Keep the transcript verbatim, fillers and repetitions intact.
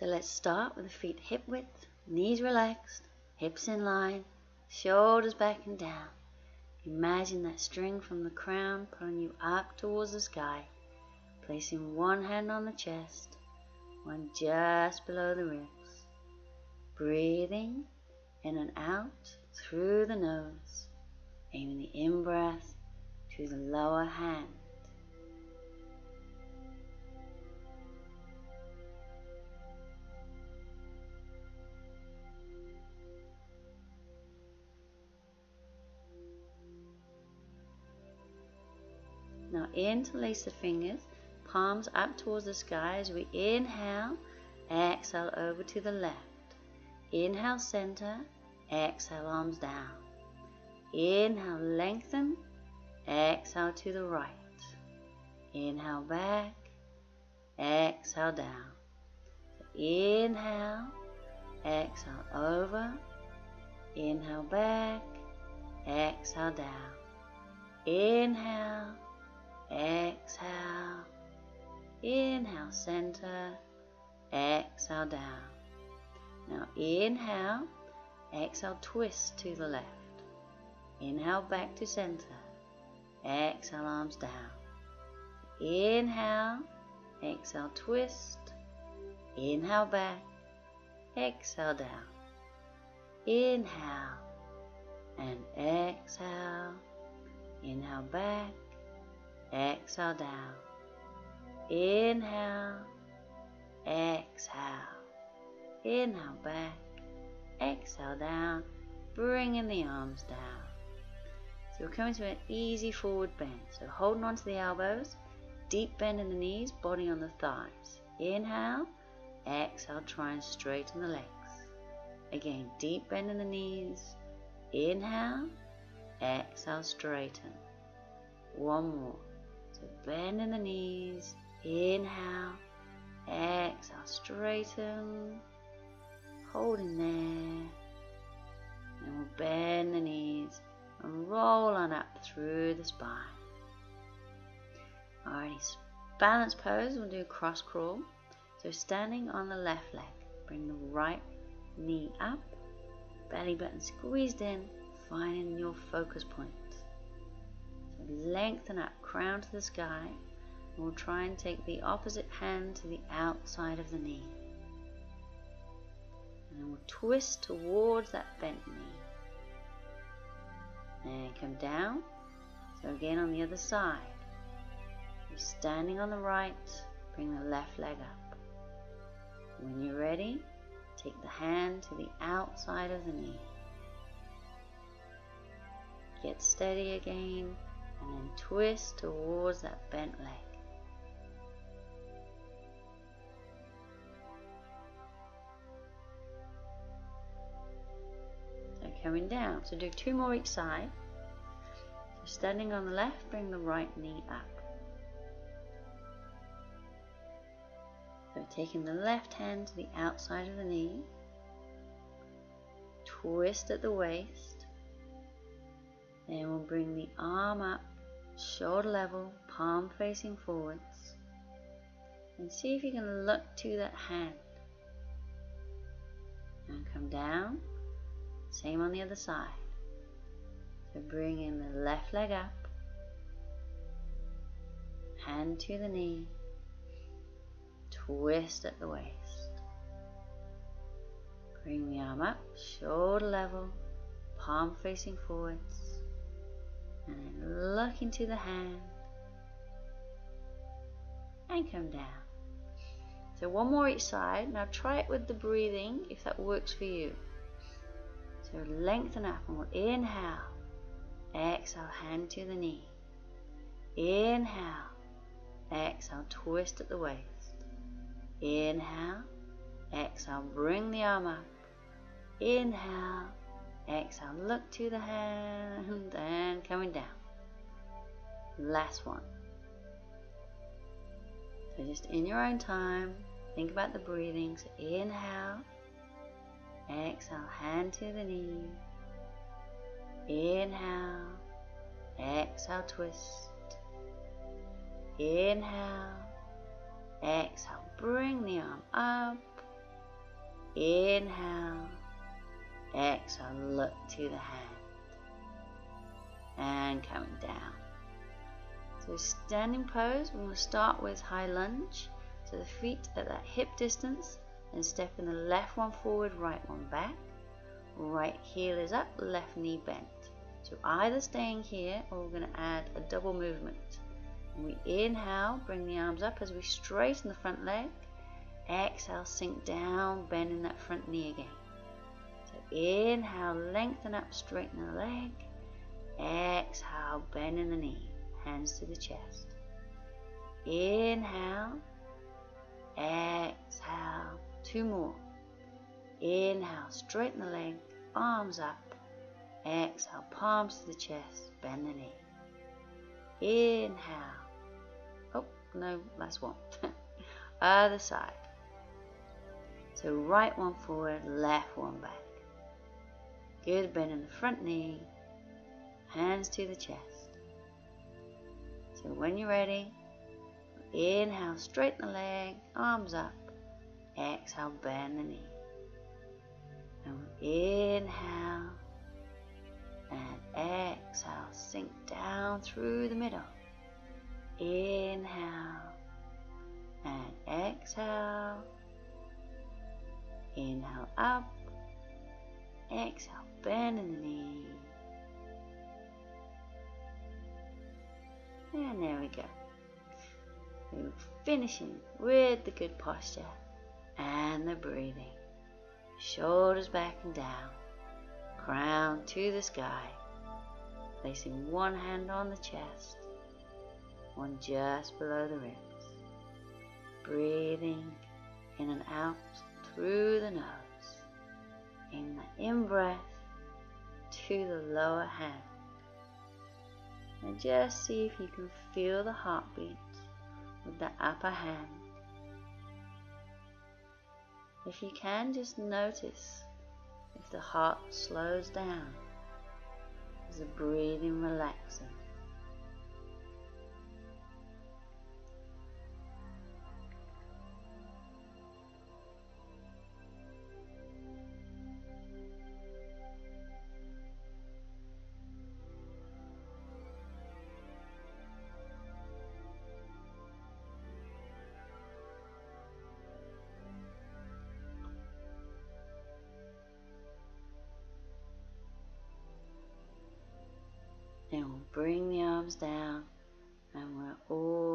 So let's start with the feet hip width, knees relaxed, hips in line, shoulders back and down. Imagine that string from the crown pulling you up towards the sky, placing one hand on the chest, one just below the ribs. Breathing in and out through the nose, aiming the in-breath to the lower hand. Now interlace the fingers, palms up towards the sky as we inhale, exhale over to the left. Inhale center, exhale arms down. Inhale lengthen, exhale to the right. Inhale back, exhale down. Inhale, exhale over. Inhale back, exhale down. Inhale, exhale. Inhale center, exhale down. Now inhale, exhale twist to the left. Inhale back to center, exhale arms down. Inhale, exhale twist. Inhale back, exhale down. Inhale and exhale. Inhale back, exhale down. Inhale, exhale. Inhale back, exhale down, bringing the arms down. So we're coming to an easy forward bend. So holding on to the elbows, deep bend in the knees, body on the thighs. Inhale, exhale, try and straighten the legs. Again, deep bend in the knees. Inhale, exhale, straighten. One more. So bend in the knees. Inhale, exhale, straighten. Holding there, and we'll bend the knees and roll on up through the spine. Alrighty, balance pose, we'll do cross crawl. So standing on the left leg, bring the right knee up, belly button squeezed in, finding your focus point. So lengthen up, crown to the sky. We'll try and take the opposite hand to the outside of the knee. And we'll twist towards that bent knee. And come down. So again on the other side. You're standing on the right, bring the left leg up. When you're ready, take the hand to the outside of the knee. Get steady again, and then twist towards that bent leg. Coming down, so do two more each side. So standing on the left, bring the right knee up. So taking the left hand to the outside of the knee, twist at the waist, then we'll bring the arm up, shoulder level, palm facing forwards, and see if you can look to that hand. And come down. Same on the other side. So bring in the left leg up, hand to the knee, twist at the waist. Bring the arm up, shoulder level, palm facing forwards, and then look into the hand, and come down. So one more each side. Now try it with the breathing if that works for you. So lengthen up and we'll inhale, exhale, hand to the knee. Inhale, exhale, twist at the waist. Inhale, exhale, bring the arm up. Inhale, exhale, look to the hand and coming down. Last one. So just in your own time, think about the breathing. So inhale. Exhale, hand to the knee. Inhale, exhale, twist. Inhale, exhale, bring the arm up Inhale, exhale, look to the hand, and coming down. So standing pose, we're going to start with high lunge, so the feet at that hip distance, and stepping the left one forward, right one back, right heel is up, left knee bent. So either staying here, or we're going to add a double movement. We inhale, bring the arms up as we straighten the front leg. Exhale, sink down, bending that front knee again. So inhale, lengthen up, straighten the leg. Exhale, bending the knee, hands to the chest. Inhale, exhale, two more. Inhale, straighten the leg, arms up. Exhale, palms to the chest, bend the knee. Inhale. Oh, no, that's one. Other side. So right one forward, left one back. Good, bend in the front knee. Hands to the chest. So when you're ready, inhale, straighten the leg, arms up. Exhale, bend the knee. And inhale. And exhale, sink down through the middle. Inhale and exhale. Inhale up. Exhale, bend in the knee. And there we go. We're finishing with the good posture and the breathing. Shoulders back and down. Crown to the sky, placing one hand on the chest, one just below the ribs, breathing in and out through the nose, in the in-breath to the lower hand, and just see if you can feel the heartbeat with the upper hand. If you can, just notice if the heart slows down as the breathing relaxes. And we'll bring the arms down, and we're all